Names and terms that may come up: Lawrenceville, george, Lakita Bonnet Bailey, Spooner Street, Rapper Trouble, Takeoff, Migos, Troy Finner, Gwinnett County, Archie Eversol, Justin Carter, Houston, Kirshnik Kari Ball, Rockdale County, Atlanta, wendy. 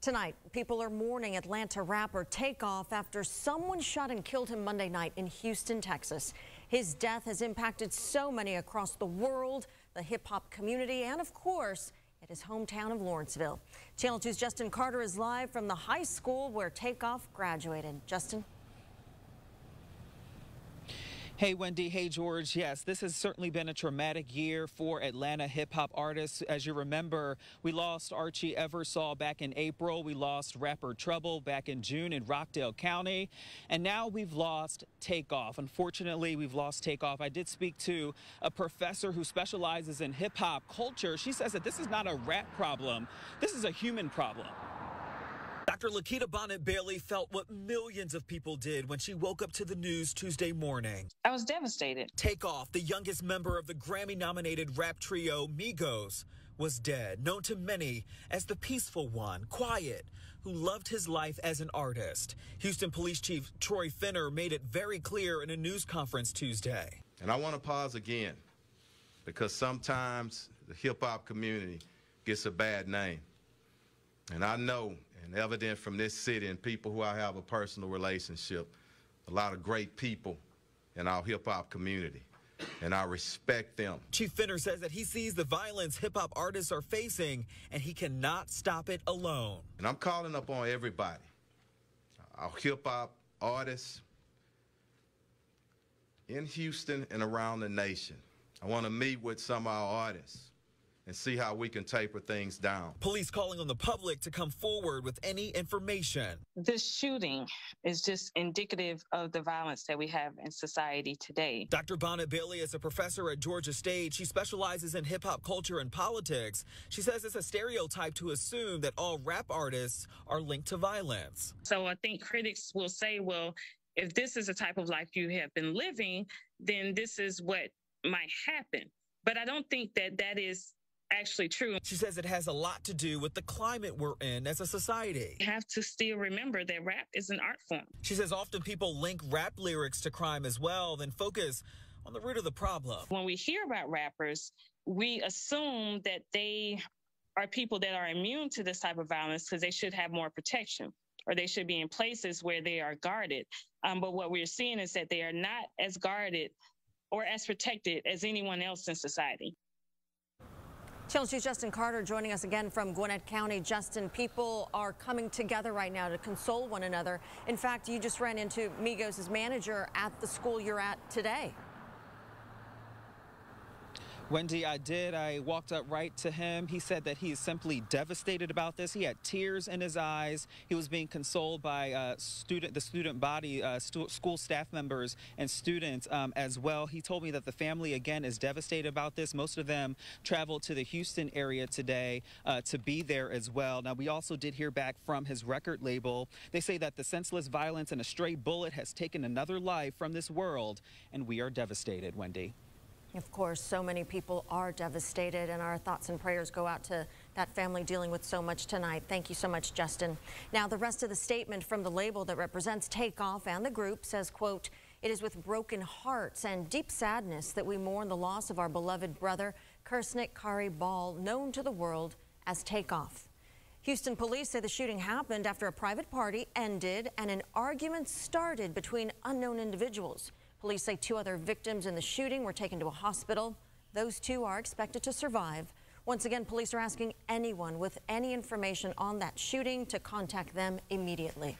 Tonight, people are mourning Atlanta rapper Takeoff after someone shot and killed him Monday night in Houston, Texas. His death has impacted so many across the world, the hip-hop community, and of course, at his hometown of Lawrenceville. Channel 2's Justin Carter is live from the high school where Takeoff graduated. Justin? Hey, Wendy. Hey, George. Yes, this has certainly been a traumatic year for Atlanta hip-hop artists. As you remember, we lost Archie Eversol back in April. We lost Rapper Trouble back in June in Rockdale County. And now we've lost Takeoff. Unfortunately, we've lost Takeoff. I did speak to a professor who specializes in hip-hop culture. She says that this is not a rap problem. This is a human problem. Dr. Lakita Bonnet Bailey felt what millions of people did when she woke up to the news Tuesday morning. I was devastated. Takeoff, the youngest member of the Grammy-nominated rap trio Migos, was dead, known to many as the peaceful one, quiet, who loved his life as an artist. Houston Police Chief Troy Finner made it very clear in a news conference Tuesday. And I want to pause again because sometimes the hip-hop community gets a bad name. And I know, and evident from this city and people who I have a personal relationship, a lot of great people in our hip-hop community, and I respect them. Chief Finner says that he sees the violence hip-hop artists are facing, and he cannot stop it alone. And I'm calling up on everybody, our hip-hop artists in Houston and around the nation. I want to meet with some of our artists and see how we can taper things down. Police calling on the public to come forward with any information. This shooting is just indicative of the violence that we have in society today. Dr. Bonnet Bailey is a professor at Georgia State. She specializes in hip-hop culture and politics. She says it's a stereotype to assume that all rap artists are linked to violence. So I think critics will say, well, if this is the type of life you have been living, then this is what might happen. But I don't think that that is actually true. She says it has a lot to do with the climate we're in as a society. You have to still remember that rap is an art form. She says often people link rap lyrics to crime as well, then focus on the root of the problem. When we hear about rappers, we assume that they are people that are immune to this type of violence because they should have more protection or they should be in places where they are guarded. But what we're seeing is that they are not as guarded or as protected as anyone else in society. Channel 2's Justin Carter joining us again from Gwinnett County. Justin, people are coming together right now to console one another. In fact, you just ran into Migos' manager at the school you're at today. Wendy, I did. I walked up right to him. He said that he is simply devastated about this. He had tears in his eyes. He was being consoled by the student body, school staff members and students as well. He told me that the family, again, is devastated about this. Most of them traveled to the Houston area today to be there as well. Now, we also did hear back from his record label. They say that the senseless violence and a stray bullet has taken another life from this world, and we are devastated, Wendy. Of course, so many people are devastated, and our thoughts and prayers go out to that family dealing with so much tonight. Thank you so much, Justin. Now, the rest of the statement from the label that represents Takeoff and the group says, quote, "It is with broken hearts and deep sadness that we mourn the loss of our beloved brother, Kirshnik Kari Ball, known to the world as Takeoff." Houston police say the shooting happened after a private party ended and an argument started between unknown individuals. Police say 2 other victims in the shooting were taken to a hospital. Those 2 are expected to survive. Once again, police are asking anyone with any information on that shooting to contact them immediately.